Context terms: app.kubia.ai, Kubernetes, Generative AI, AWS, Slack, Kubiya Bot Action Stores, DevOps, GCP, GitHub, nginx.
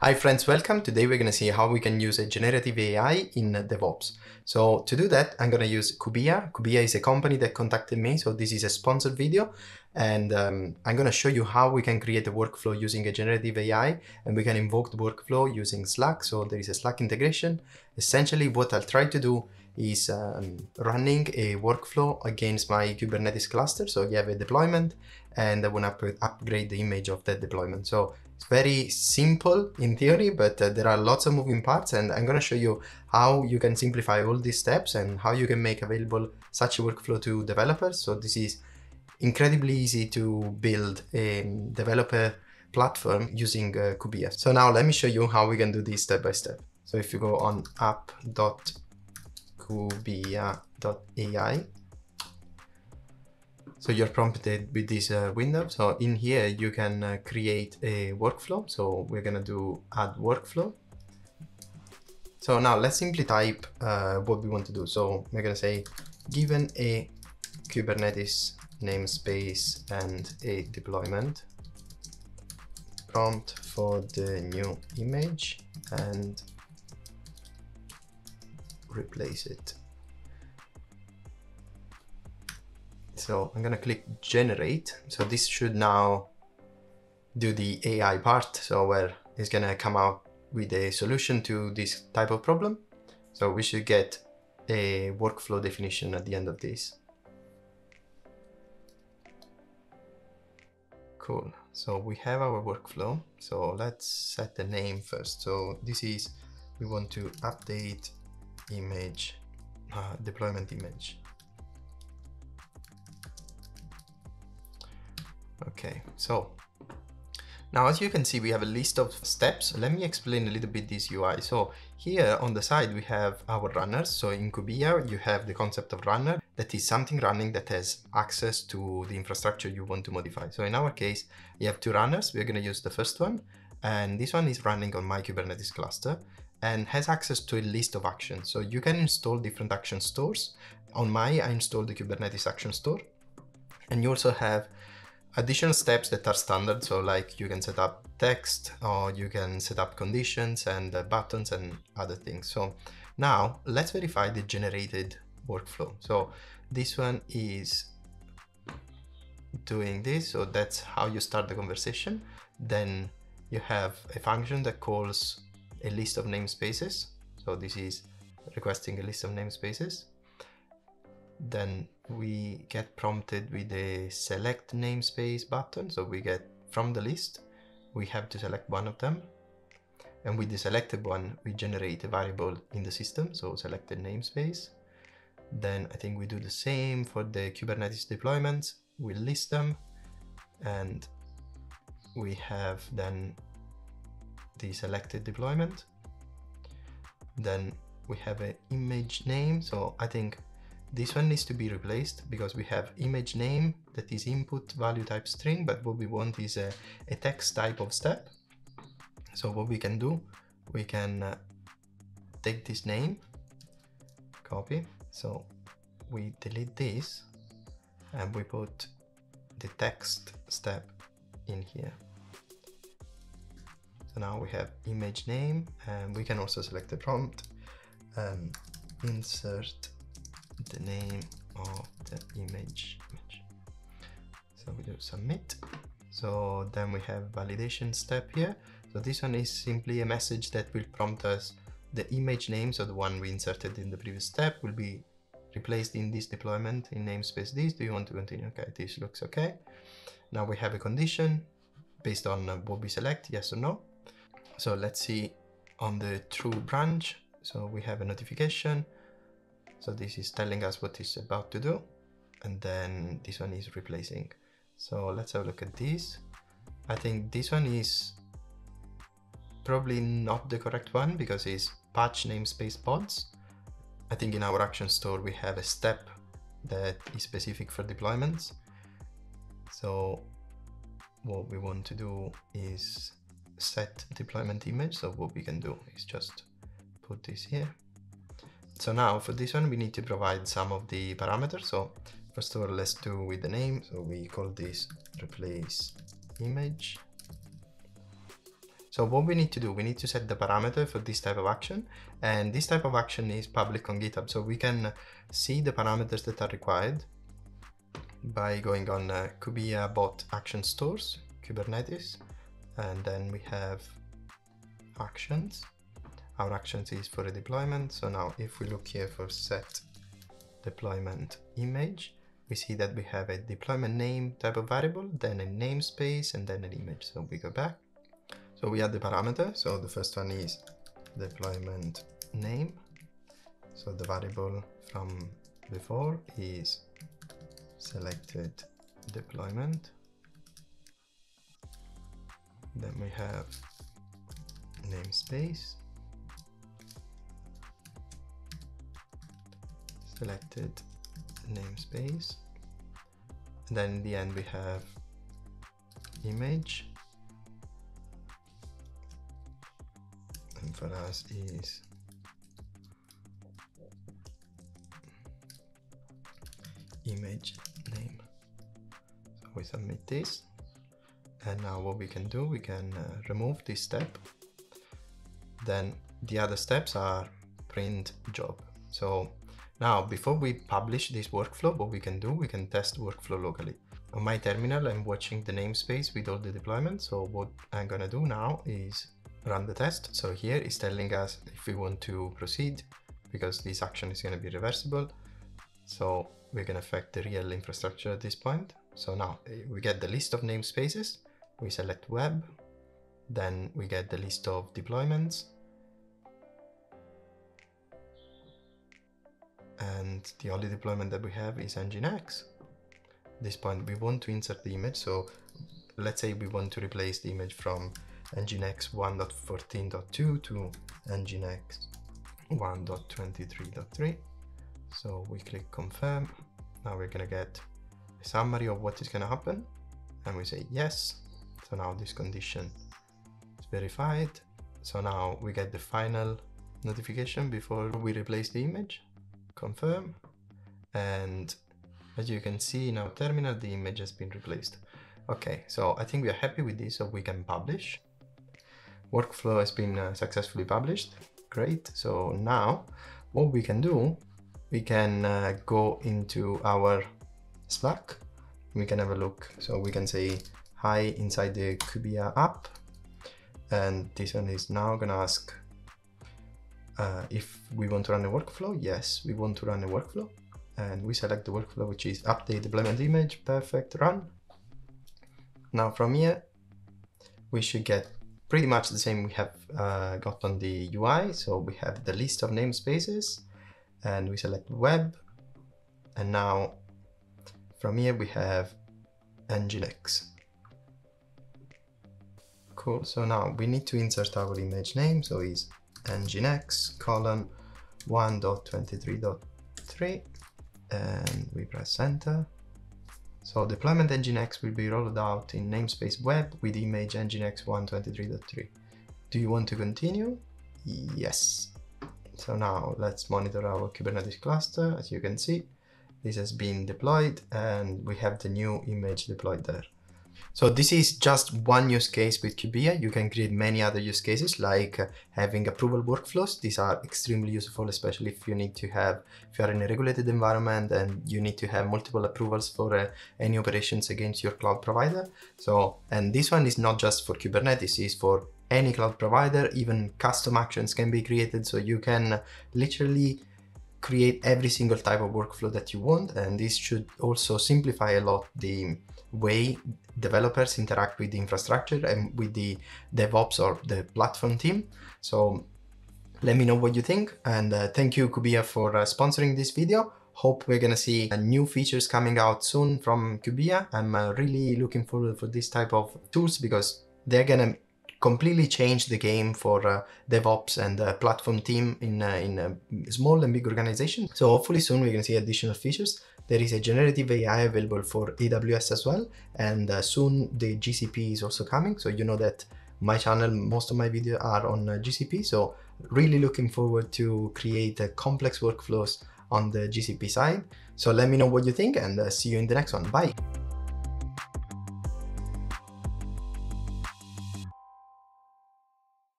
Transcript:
Hi friends, welcome. Today we're going to see how we can use a generative AI in DevOps. So to do that, I'm going to use Kubiya. Kubiya is a company that contacted me, so this is a sponsored video. And I'm going to show you how we can create a workflow using a generative AI, and we can invoke the workflow using Slack. So there is a Slack integration. Essentially what I'll try to do is running a workflow against my Kubernetes cluster. So you have a deployment and I want to upgrade the image of that deployment. So it's very simple in theory, but there are lots of moving parts, and I'm going to show you how you can simplify all these steps and how you can make available such a workflow to developers. So this is incredibly easy to build a developer platform using Kubiya. So now let me show you how we can do this step by step. So if you go on app.kubia.ai, so you're prompted with this window. So in here you can create a workflow. So we're gonna do add workflow. So now let's simply type what we want to do. So we're gonna say, given a Kubernetes namespace and a deployment, prompt for the new image and replace it. So I'm going to click generate. So this should now do the AI part. So where it's going to come out with a solution to this type of problem. So we should get a workflow definition at the end of this. Cool. So we have our workflow. So let's set the name first. So this is, we want to update image, deployment image. Okay, so now as you can see, we have a list of steps. Let me explain a little bit this UI. So here on the side, we have our runners. So in Kubiya, you have the concept of runner. That is something running that has access to the infrastructure you want to modify. So in our case, you have two runners. We're going to use the first one. And this one is running on my Kubernetes cluster and has access to a list of actions. So you can install different action stores. On my, I installed the Kubernetes action store. And you also have additional steps that are standard, so like you can set up text, or you can set up conditions and buttons and other things. So now let's verify the generated workflow. So this one is doing this, so that's how you start the conversation. Then you have a function that calls a list of namespaces. So this is requesting a list of namespaces. Then we get prompted with a select namespace button. So we get from the list, we have to select one of them. And with the selected one, we generate a variable in the system. So selected namespace. Then I think we do the same for the Kubernetes deployments. We list them. And we have then the selected deployment. Then we have an image name. So I think this one needs to be replaced because we have image name that is input value type string, but what we want is a text type of step. So what we can do, we can take this name, copy. So we delete this and we put the text step in here. So now we have image name, and we can also select the prompt, insert the name of the image. So we do submit. So then we have validation step here. So this one is simply a message that will prompt us the image name. So the one we inserted in the previous step will be replaced in this deployment in namespace this. Do you want to continue? Okay, this looks okay. Now we have a condition based on what we select, yes or no. So let's see on the true branch. So we have a notification. So this is telling us what it's about to do. And then this one is replacing. So let's have a look at this. I think this one is probably not the correct one because it's patch namespace pods. I think in our action store, we have a step that is specific for deployments. So what we want to do is set deployment image. So what we can do is just put this here. So now for this one, we need to provide some of the parameters. So first of all, let's do with the name. So we call this replace image. So what we need to do, we need to set the parameter for this type of action, and this type of action is public on GitHub. So we can see the parameters that are required by going on Kubiya Bot Action Stores, Kubernetes, and then we have actions. Our actions is for a deployment. So now if we look here for set deployment image, we see that we have a deployment name type of variable, then a namespace, and then an image. So we go back. So we add the parameter. So the first one is deployment name. So the variable from before is selected deployment. Then we have namespace, selected namespace, and then in the end we have image, and for us is image name. So we submit this, and now what we can do, we can remove this step. Then the other steps are print job. So now, before we publish this workflow, what we can do, we can test workflow locally. On my terminal, I'm watching the namespace with all the deployments. So what I'm gonna do now is run the test. So here is telling us if we want to proceed, because this action is gonna be reversible. So we can affect the real infrastructure at this point. So now we get the list of namespaces, we select web, then we get the list of deployments, and the only deployment that we have is nginx. At this point we want to insert the image, so let's say we want to replace the image from nginx 1.14.2 to nginx 1.23.3. So we click confirm. Now we're gonna get a summary of what is gonna happen, and we say yes. So now this condition is verified. So now we get the final notification before we replace the image. Confirm, and as you can see in our terminal, the image has been replaced. Okay, so I think we are happy with this, so we can publish. Workflow has been successfully published. Great. So now what we can do, we can go into our Slack. We can have a look. So we can say hi inside the Kubiya app, and this one is now gonna ask if we want to run a workflow. Yes, we want to run a workflow, and we select the workflow, which is update deployment image. Perfect, run. Now from here, we should get pretty much the same we have got on the UI. So we have the list of namespaces, and we select web. And now from here, we have nginx. Cool, so now we need to insert our image name. So is nginx colon 1.23.3, and we press enter. So deployment nginx will be rolled out in namespace web with image nginx 1.23.3. Do you want to continue? Yes. So now let's monitor our Kubernetes cluster. As you can see, this has been deployed, and we have the new image deployed there. So this is just one use case with Kubiya. You can create many other use cases, like having approval workflows. These are extremely useful, especially if you need to have, if you are in a regulated environment and you need to have multiple approvals for any operations against your cloud provider. So, and this one is not just for Kubernetes, it's for any cloud provider. Even custom actions can be created. So you can literally create every single type of workflow that you want. And this should also simplify a lot the way developers interact with the infrastructure and with the DevOps or the platform team. So let me know what you think. And thank you, Kubiya, for sponsoring this video. Hope we're gonna see new features coming out soon from Kubiya. I'm really looking forward for this type of tools, because they're gonna completely change the game for DevOps and the platform team in small and big organizations. So hopefully soon we're gonna see additional features. There is a generative AI available for AWS as well, and soon the GCP is also coming. So you know that my channel, most of my videos are on GCP. So really looking forward to create complex workflows on the GCP side. So let me know what you think, and see you in the next one. Bye.